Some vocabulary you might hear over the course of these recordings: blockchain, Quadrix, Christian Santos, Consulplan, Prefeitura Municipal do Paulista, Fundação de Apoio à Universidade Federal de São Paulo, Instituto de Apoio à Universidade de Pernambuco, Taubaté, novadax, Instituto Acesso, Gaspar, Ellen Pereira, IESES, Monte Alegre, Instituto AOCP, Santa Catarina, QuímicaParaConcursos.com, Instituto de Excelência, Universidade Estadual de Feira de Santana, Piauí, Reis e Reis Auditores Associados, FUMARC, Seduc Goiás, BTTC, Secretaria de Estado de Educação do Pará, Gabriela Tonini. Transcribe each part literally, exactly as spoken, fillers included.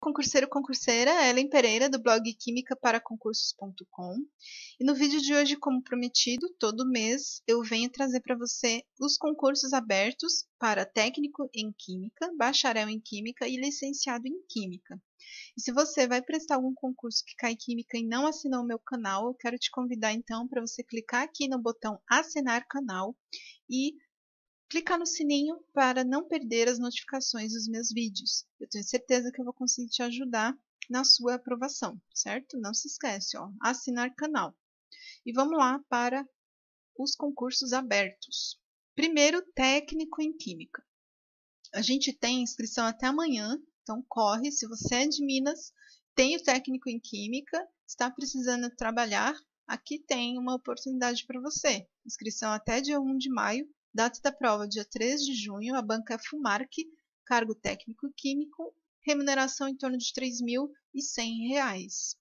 Concurseiro, concurseira, Ellen Pereira, do blog Química Para Concursos ponto com. E no vídeo de hoje, como prometido, todo mês eu venho trazer para você os concursos abertos para técnico em Química, bacharel em Química e licenciado em Química. E se você vai prestar algum concurso que cai Química e não assinou o meu canal, eu quero te convidar então para você clicar aqui no botão Assinar Canal e clicar no sininho para não perder as notificações dos meus vídeos. Eu tenho certeza que eu vou conseguir te ajudar na sua aprovação, certo? Não se esquece, ó, assinar canal. E vamos lá para os concursos abertos. Primeiro, técnico em Química. A gente tem inscrição até amanhã, então corre. Se você é de Minas, tem o técnico em Química, está precisando trabalhar, aqui tem uma oportunidade para você. Inscrição até dia primeiro de maio. Data da prova, dia três de junho, a banca é FUMARC, cargo técnico químico, remuneração em torno de três mil e cem reais.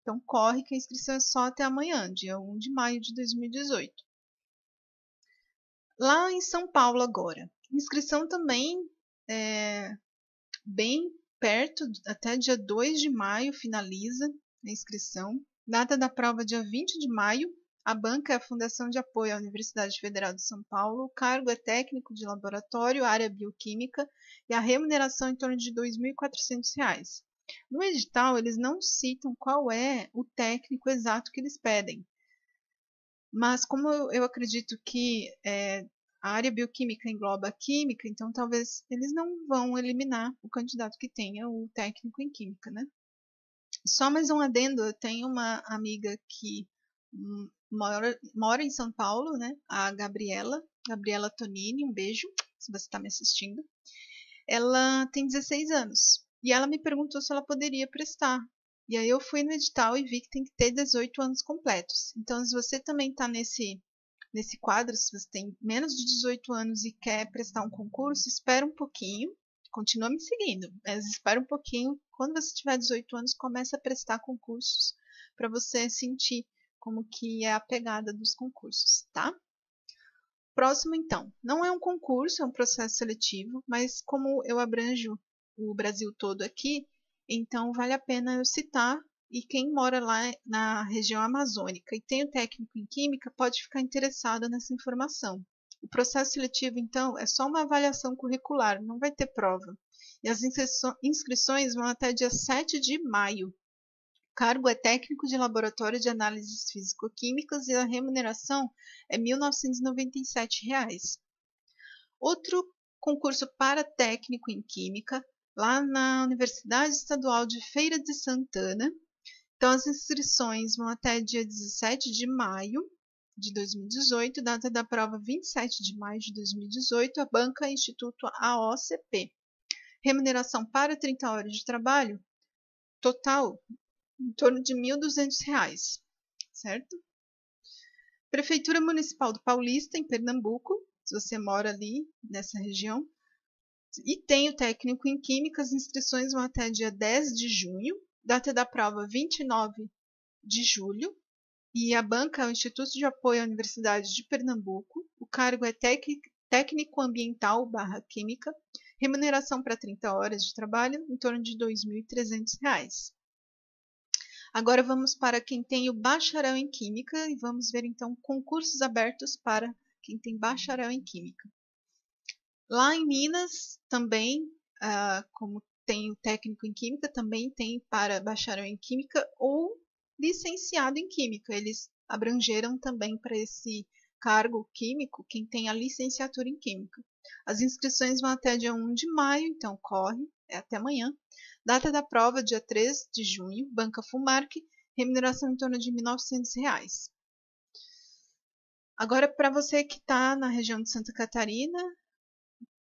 Então, corre que a inscrição é só até amanhã, dia primeiro de maio de dois mil e dezoito. Lá em São Paulo agora, inscrição também é bem perto, até dia dois de maio finaliza a inscrição. Data da prova, dia vinte de maio. A banca é a Fundação de Apoio à Universidade Federal de São Paulo, o cargo é técnico de laboratório, área bioquímica e a remuneração em torno de dois mil e quatrocentos reais. No edital, eles não citam qual é o técnico exato que eles pedem, mas como eu acredito que é, a área bioquímica engloba a química, então talvez eles não vão eliminar o candidato que tenha o técnico em química, né? Só mais um adendo, eu tenho uma amiga que hum, Mora, mora em São Paulo, né? A Gabriela, Gabriela Tonini, um beijo, se você está me assistindo. Ela tem dezesseis anos e ela me perguntou se ela poderia prestar. E aí eu fui no edital e vi que tem que ter dezoito anos completos. Então, se você também está nesse, nesse quadro, se você tem menos de dezoito anos e quer prestar um concurso, espera um pouquinho, continua me seguindo, mas espera um pouquinho. Quando você tiver dezoito anos, começa a prestar concursos para você sentir como que é a pegada dos concursos, tá? Próximo, então. Não é um concurso, é um processo seletivo, mas como eu abranjo o Brasil todo aqui, então vale a pena eu citar, e quem mora lá na região amazônica e tem o técnico em Química pode ficar interessado nessa informação. O processo seletivo, então, é só uma avaliação curricular, não vai ter prova. E as inscrições vão até dia sete de maio. O cargo é técnico de laboratório de análises físico-químicas e a remuneração é mil novecentos e noventa e sete reais. Outro concurso para técnico em Química, lá na Universidade Estadual de Feira de Santana. Então, as inscrições vão até dia dezessete de maio de dois mil e dezoito, data da prova vinte e sete de maio de dois mil e dezoito, a banca Instituto A O C P. Remuneração para trinta horas de trabalho total em torno de mil e duzentos reais, certo? Prefeitura Municipal do Paulista, em Pernambuco, se você mora ali nessa região, e tem o técnico em Química, as inscrições vão até dia dez de junho, data da prova vinte e nove de julho, e a banca é o Instituto de Apoio à Universidade de Pernambuco, o cargo é tec, técnico ambiental barra química, remuneração para trinta horas de trabalho, em torno de dois mil e trezentos reais. Agora vamos para quem tem o bacharel em Química e vamos ver então concursos abertos para quem tem bacharel em Química. Lá em Minas também, ah, como tem o técnico em Química, também tem para bacharel em Química ou licenciado em Química. Eles abrangeram também para esse cargo químico quem tem a licenciatura em Química. As inscrições vão até dia primeiro de maio, então corre, é até amanhã. Data da prova, dia três de junho, banca FUMARC, remuneração em torno de mil e novecentos reais. Agora, para você que está na região de Santa Catarina,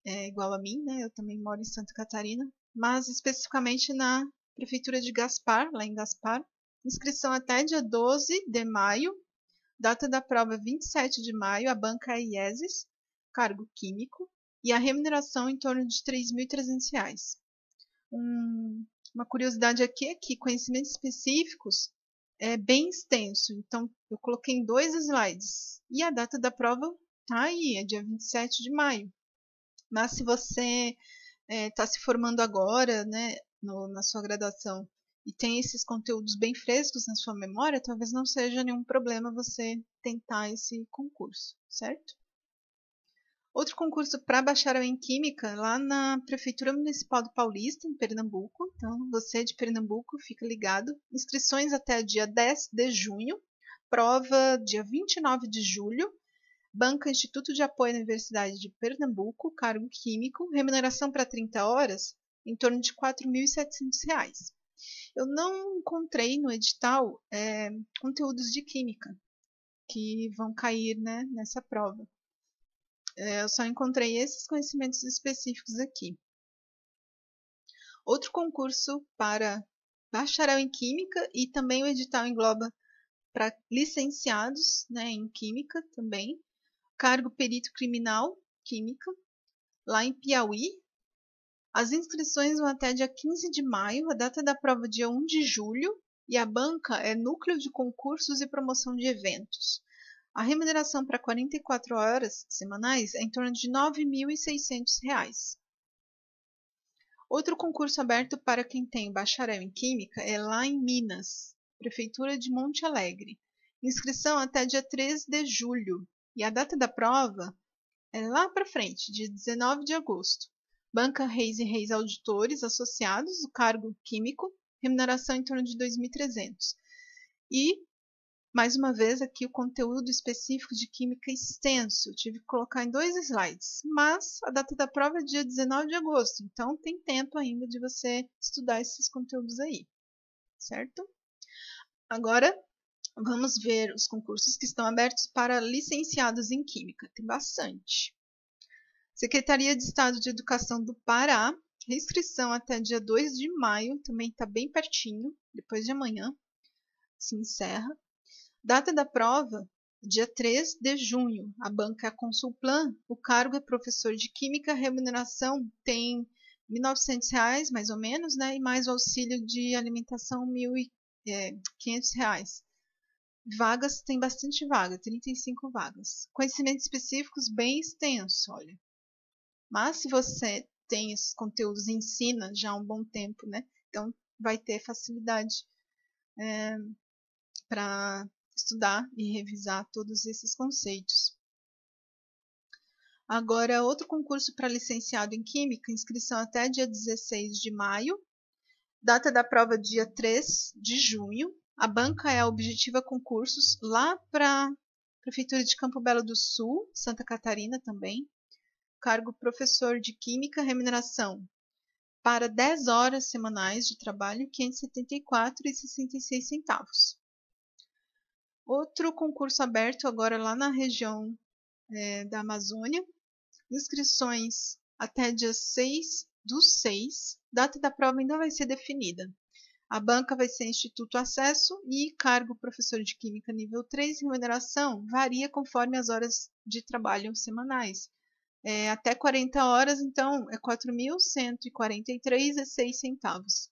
é igual a mim, né? Eu também moro em Santa Catarina, mas especificamente na Prefeitura de Gaspar, lá em Gaspar, inscrição até dia doze de maio, data da prova vinte e sete de maio, a banca é IESES, cargo químico, e a remuneração em torno de três mil e trezentos reais. Um, uma curiosidade aqui é que conhecimentos específicos é bem extenso, então eu coloquei em dois slides e a data da prova está aí, é dia vinte e sete de maio. Mas se você está é, se formando agora, né, no, na sua graduação e tem esses conteúdos bem frescos na sua memória, talvez não seja nenhum problema você tentar esse concurso, certo? Outro concurso para bacharel em Química, lá na Prefeitura Municipal do Paulista, em Pernambuco. Então, você de Pernambuco, fica ligado. Inscrições até dia dez de junho, prova dia vinte e nove de julho, banca Instituto de Apoio à Universidade de Pernambuco, cargo químico, remuneração para trinta horas, em torno de quatro mil e setecentos reais. Eu não encontrei no edital é, conteúdos de Química que vão cair, né, nessa prova. Eu só encontrei esses conhecimentos específicos aqui. Outro concurso para bacharel em Química, e também o edital engloba para licenciados, né, em Química também, cargo perito criminal Química, lá em Piauí. As inscrições vão até dia quinze de maio, a data da prova dia um de julho, e a banca é Núcleo de Concursos e Promoção de Eventos. A remuneração para quarenta e quatro horas semanais é em torno de nove mil e seiscentos reais. Outro concurso aberto para quem tem bacharel em Química é lá em Minas, Prefeitura de Monte Alegre. Inscrição até dia três de julho. E a data da prova é lá para frente, dia dezenove de agosto. Banca Reis e Reis Auditores Associados, o cargo químico, remuneração em torno de dois mil e trezentos reais. E mais uma vez, aqui o conteúdo específico de Química extenso. Eu tive que colocar em dois slides, mas a data da prova é dia dezenove de agosto, então tem tempo ainda de você estudar esses conteúdos aí, certo? Agora, vamos ver os concursos que estão abertos para licenciados em Química. Tem bastante. Secretaria de Estado de Educação do Pará, inscrição até dia dois de maio, também está bem pertinho, depois de amanhã se encerra. Data da prova, dia três de junho, a banca é Consulplan, o cargo é professor de Química, remuneração tem mil e novecentos reais, mais ou menos, né? E mais o auxílio de alimentação, mil e quinhentos reais. Vagas, tem bastante vaga, trinta e cinco vagas. Conhecimentos específicos bem extenso, olha. Mas se você tem esses conteúdos e ensina já há um bom tempo, né? Então, vai ter facilidade é, para estudar e revisar todos esses conceitos. Agora, outro concurso para licenciado em Química, inscrição até dia dezesseis de maio, data da prova dia três de junho, a banca é a Objetiva Concursos, lá para a Prefeitura de Campo Belo do Sul, Santa Catarina também, cargo professor de Química, remuneração para dez horas semanais de trabalho, quinhentos e setenta e quatro reais e sessenta e seis centavos. Outro concurso aberto agora lá na região é, da Amazônia. Inscrições até dia seis do seis. Data da prova ainda vai ser definida. A banca vai ser Instituto Acesso e cargo professor de Química nível três. Remuneração varia conforme as horas de trabalho semanais. É, até quarenta horas, então, é quatro mil cento e quarenta e três reais e seis centavos.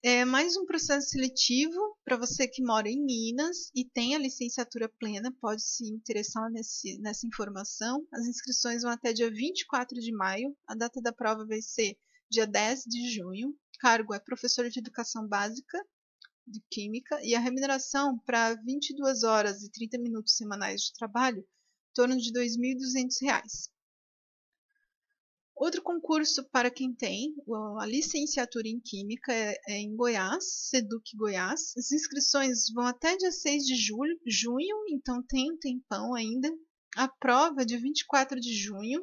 É mais um processo seletivo para você que mora em Minas e tem a licenciatura plena, pode se interessar nesse, nessa informação. As inscrições vão até dia vinte e quatro de maio, a data da prova vai ser dia dez de junho. Cargo é professor de Educação Básica de Química e a remuneração para vinte e duas horas e trinta minutos semanais de trabalho, em torno de dois mil e duzentos reais. Outro concurso para quem tem a licenciatura em Química é em Goiás, Seduc Goiás. As inscrições vão até dia seis de julho, junho, então tem um tempão ainda. A prova é dia vinte e quatro de junho.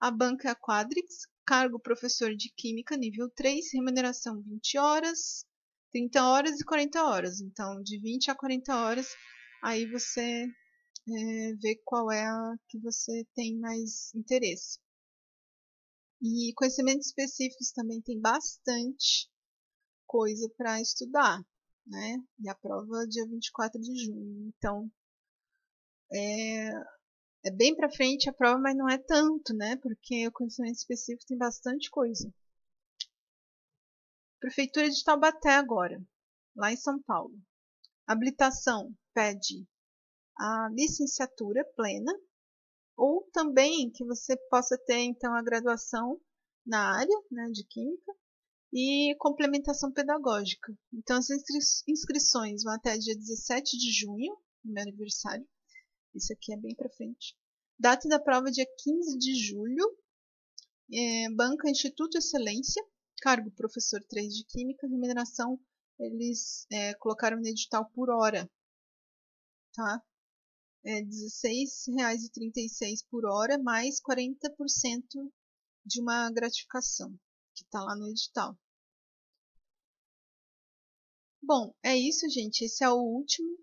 A banca é a Quadrix, cargo professor de Química nível três, remuneração vinte horas, trinta horas e quarenta horas. Então, de vinte a quarenta horas, aí você é, vê qual é a que você tem mais interesse. E conhecimentos específicos também tem bastante coisa para estudar, né? E a prova é dia vinte e quatro de junho. Então, é, é bem para frente a prova, mas não é tanto, né? Porque o conhecimento específico tem bastante coisa. Prefeitura de Taubaté agora, lá em São Paulo. A habilitação pede a licenciatura plena, ou também que você possa ter, então, a graduação na área, né, de Química, e complementação pedagógica. Então, as inscri inscrições vão até dia dezessete de junho, no meu aniversário. Isso aqui é bem para frente. Data da prova, dia quinze de julho. É, banca, Instituto de Excelência. Cargo, professor três de Química. Remuneração, eles é, colocaram no edital por hora. Tá? É dezesseis reais e trinta e seis centavos por hora, mais quarenta por cento de uma gratificação, que está lá no edital. Bom, é isso, gente. Esse é o último,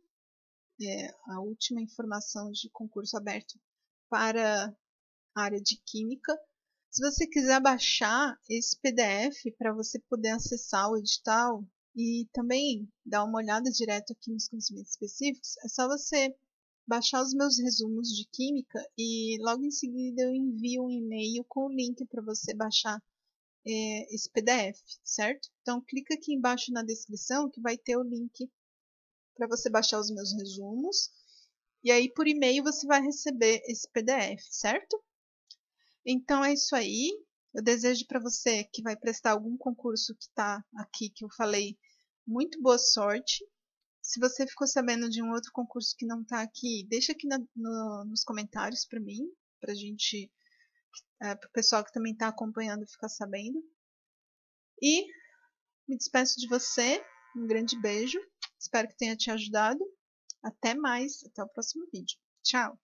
é, a última informação de concurso aberto para a área de Química. Se você quiser baixar esse P D F para você poder acessar o edital e também dar uma olhada direto aqui nos conhecimentos específicos, é só você baixar os meus resumos de Química e logo em seguida eu envio um e-mail com o link para você baixar é, esse P D F, certo? Então clica aqui embaixo na descrição que vai ter o link para você baixar os meus resumos e aí por e-mail você vai receber esse P D F, certo? Então é isso aí. Eu desejo para você que vai prestar algum concurso que está aqui, que eu falei, muito boa sorte. Se você ficou sabendo de um outro concurso que não está aqui, deixa aqui na, no, nos comentários para mim, para gente, é, para o pessoal que também está acompanhando ficar sabendo. E me despeço de você, um grande beijo, espero que tenha te ajudado. Até mais, até o próximo vídeo. Tchau!